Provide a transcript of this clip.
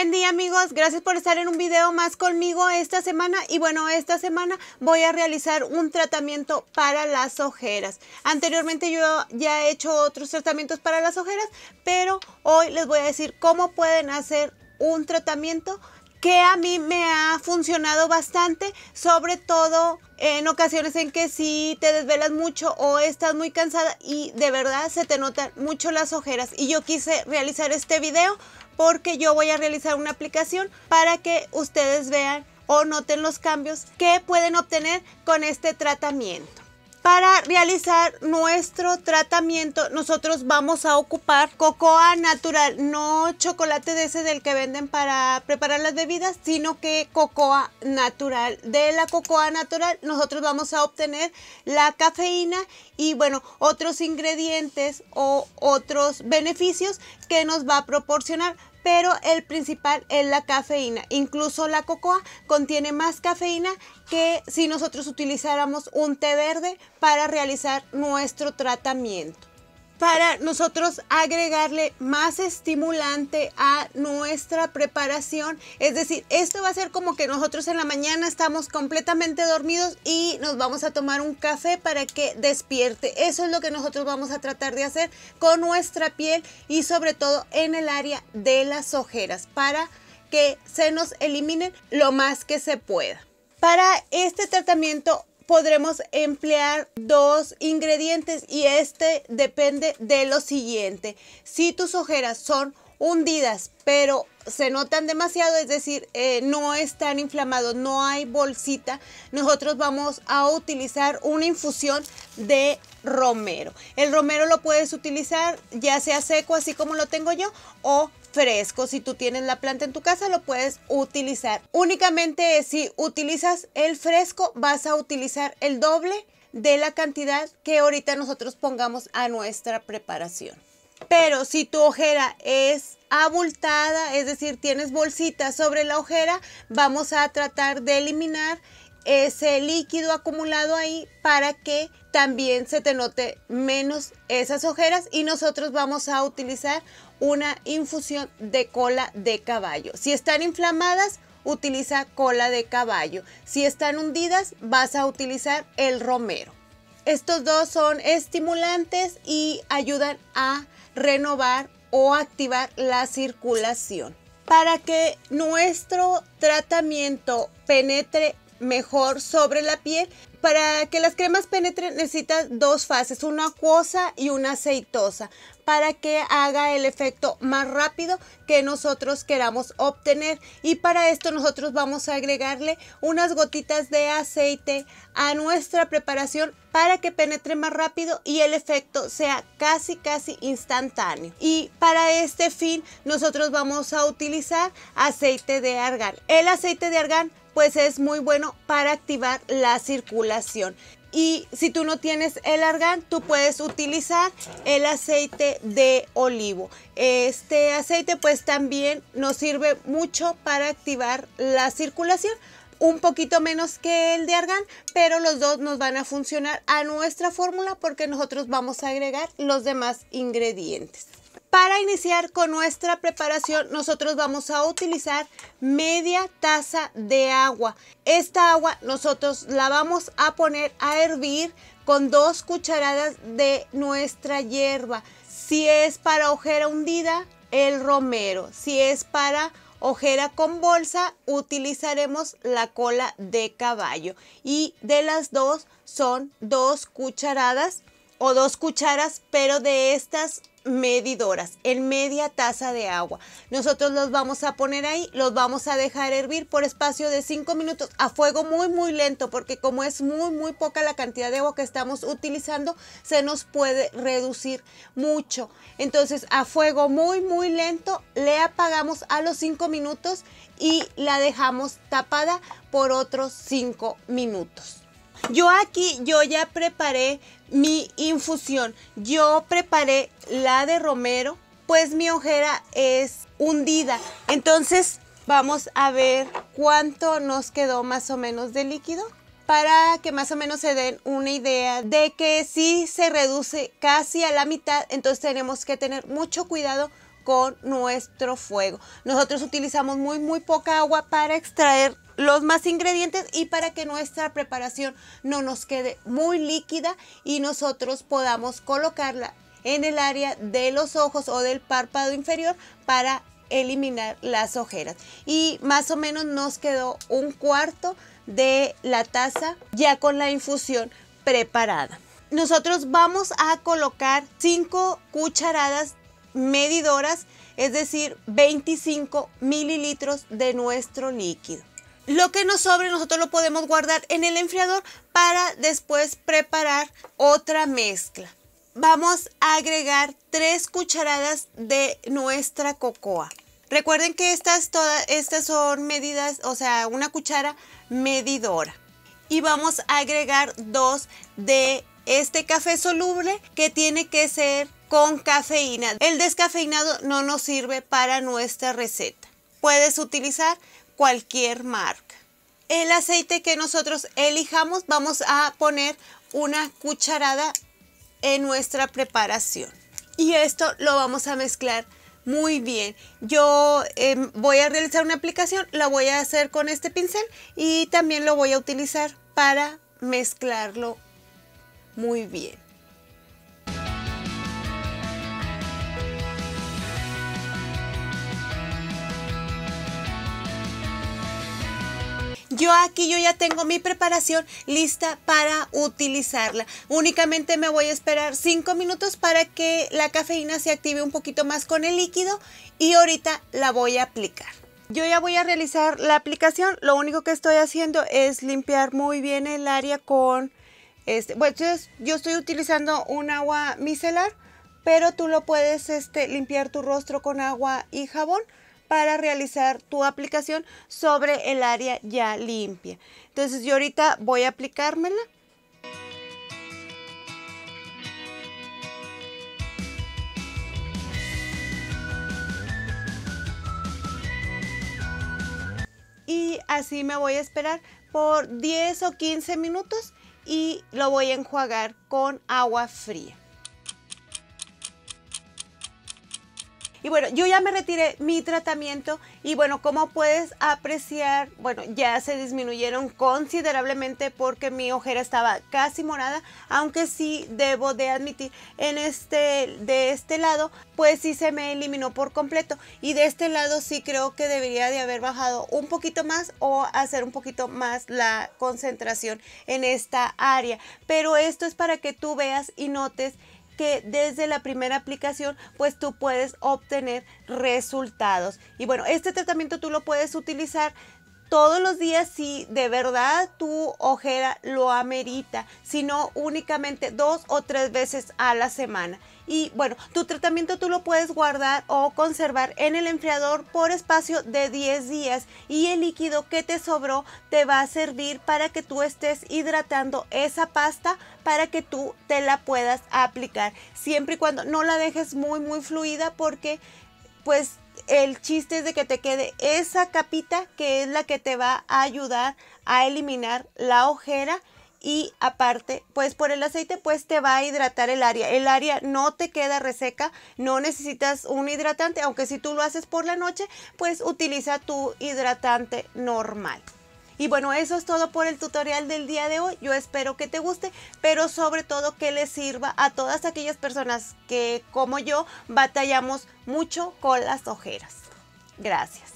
Buen día amigos, gracias por estar en un video más conmigo esta semana. Y bueno, esta semana voy a realizar un tratamiento para las ojeras. Anteriormente yo ya he hecho otros tratamientos para las ojeras, pero hoy les voy a decir cómo pueden hacer un tratamiento que a mí me ha funcionado bastante, sobre todo en ocasiones en que sí te desvelas mucho o estás muy cansada y de verdad se te notan mucho las ojeras. Y yo quise realizar este video porque yo voy a realizar una aplicación para que ustedes vean o noten los cambios que pueden obtener con este tratamiento. Para realizar nuestro tratamiento nosotros vamos a ocupar cocoa natural, no chocolate de ese del que venden para preparar las bebidas, sino que cocoa natural. De la cocoa natural nosotros vamos a obtener la cafeína y bueno, otros ingredientes o otros beneficios que nos va a proporcionar. Pero el principal es la cafeína. Incluso la cocoa contiene más cafeína que si nosotros utilizáramos un té verde para realizar nuestro tratamiento. Para nosotros agregarle más estimulante a nuestra preparación, es decir, esto va a ser como que nosotros en la mañana estamos completamente dormidos y nos vamos a tomar un café para que despierte. Eso es lo que nosotros vamos a tratar de hacer con nuestra piel y sobre todo en el área de las ojeras para que se nos eliminen lo más que se pueda. Para este tratamiento podremos emplear dos ingredientes y este depende de lo siguiente. Si tus ojeras son hundidas pero se notan demasiado, es decir, no están inflamados, no hay bolsita, nosotros vamos a utilizar una infusión de romero. El romero lo puedes utilizar ya sea seco, así como lo tengo yo, o fresco. Si tú tienes la planta en tu casa lo puedes utilizar. Únicamente si utilizas el fresco vas a utilizar el doble de la cantidad que ahorita nosotros pongamos a nuestra preparación. Pero si tu ojera es abultada, es decir, tienes bolsitas sobre la ojera, vamos a tratar de eliminar ese líquido acumulado ahí para que también se te note menos esas ojeras, y nosotros vamos a utilizar una infusión de cola de caballo. Si están inflamadas, utiliza cola de caballo. Si están hundidas, vas a utilizar el romero. Estos dos son estimulantes y ayudan a renovar o activar la circulación. Para que nuestro tratamiento penetre mejor sobre la piel, para que las cremas penetren necesitas dos fases, una acuosa y una aceitosa, para que haga el efecto más rápido que nosotros queramos obtener. Y para esto nosotros vamos a agregarle unas gotitas de aceite a nuestra preparación para que penetre más rápido y el efecto sea casi instantáneo. Y para este fin nosotros vamos a utilizar aceite de argán. El aceite de argán pues es muy bueno para activar la circulación. Y si tú no tienes el argán, tú puedes utilizar el aceite de olivo. Este aceite pues también nos sirve mucho para activar la circulación. Un poquito menos que el de argán, pero los dos nos van a funcionar a nuestra fórmula porque nosotros vamos a agregar los demás ingredientes. Para iniciar con nuestra preparación, nosotros vamos a utilizar media taza de agua. Esta agua nosotros la vamos a poner a hervir con 2 cucharadas de nuestra hierba. Si es para ojera hundida, el romero. Si es para ojera con bolsa, utilizaremos la cola de caballo. Y de las dos son 2 cucharadas o 2 cucharas, pero de estas medidoras en media taza de agua. Nosotros los vamos a poner ahí, los vamos a dejar hervir por espacio de 5 minutos a fuego muy lento, porque como es muy poca la cantidad de agua que estamos utilizando, se nos puede reducir mucho. Entonces a fuego muy lento le apagamos a los 5 minutos y la dejamos tapada por otros 5 minutos. Yo aquí ya preparé mi infusión. Yo preparé la de romero, pues mi ojera es hundida. Entonces vamos a ver cuánto nos quedó más o menos de líquido para que más o menos se den una idea de que si se reduce casi a la mitad, entonces tenemos que tener mucho cuidado con nuestro fuego. Nosotros utilizamos muy poca agua para extraer los más ingredientes y para que nuestra preparación no nos quede muy líquida y nosotros podamos colocarla en el área de los ojos o del párpado inferior para eliminar las ojeras. Y más o menos nos quedó un cuarto de la taza ya con la infusión preparada. Nosotros vamos a colocar 5 cucharadas medidoras, es decir, 25 mililitros de nuestro líquido. Lo que nos sobre nosotros lo podemos guardar en el enfriador para después preparar otra mezcla. Vamos a agregar 3 cucharadas de nuestra cocoa. Recuerden que estas son medidas, o sea, una cuchara medidora. Y vamos a agregar 2 de este café soluble, que tiene que ser con cafeína. El descafeinado no nos sirve para nuestra receta. Puedes utilizar cualquier marca. El aceite que nosotros elijamos, vamos a poner una cucharada en nuestra preparación y esto lo vamos a mezclar muy bien. Yo voy a realizar una aplicación, la voy a hacer con este pincel y también lo voy a utilizar para mezclarlo muy bien. Yo ya tengo mi preparación lista para utilizarla. Únicamente me voy a esperar 5 minutos para que la cafeína se active un poquito más con el líquido y ahorita la voy a aplicar. Yo ya voy a realizar la aplicación. Lo único que estoy haciendo es limpiar muy bien el área con bueno, yo estoy utilizando un agua micelar, pero tú lo puedes limpiar tu rostro con agua y jabón para realizar tu aplicación sobre el área ya limpia. Entonces yo ahorita voy a aplicármela. Y así me voy a esperar por 10 o 15 minutos y lo voy a enjuagar con agua fría. Y bueno, yo ya me retiré mi tratamiento y bueno, como puedes apreciar, bueno, ya se disminuyeron considerablemente porque mi ojera estaba casi morada, aunque sí debo de admitir, de este lado, pues sí se me eliminó por completo y de este lado sí creo que debería de haber bajado un poquito más o hacer un poquito más la concentración en esta área, pero esto es para que tú veas y notes que desde la primera aplicación pues tú puedes obtener resultados. Y bueno, este tratamiento tú lo puedes utilizar todos los días si de verdad tu ojera lo amerita, si no únicamente 2 o 3 veces a la semana. Y bueno, tu tratamiento tú lo puedes guardar o conservar en el enfriador por espacio de 10 días y el líquido que te sobró te va a servir para que tú estés hidratando esa pasta para que tú te la puedas aplicar, siempre y cuando no la dejes muy fluida, porque pues el chiste es de que te quede esa capita que es la que te va a ayudar a eliminar la ojera. Y aparte, pues por el aceite, pues te va a hidratar el área. El área no te queda reseca, no necesitas un hidratante, aunque si tú lo haces por la noche, pues utiliza tu hidratante normal. Y bueno, eso es todo por el tutorial del día de hoy. Yo espero que te guste, pero sobre todo que les sirva a todas aquellas personas que, como yo, batallamos mucho con las ojeras. Gracias.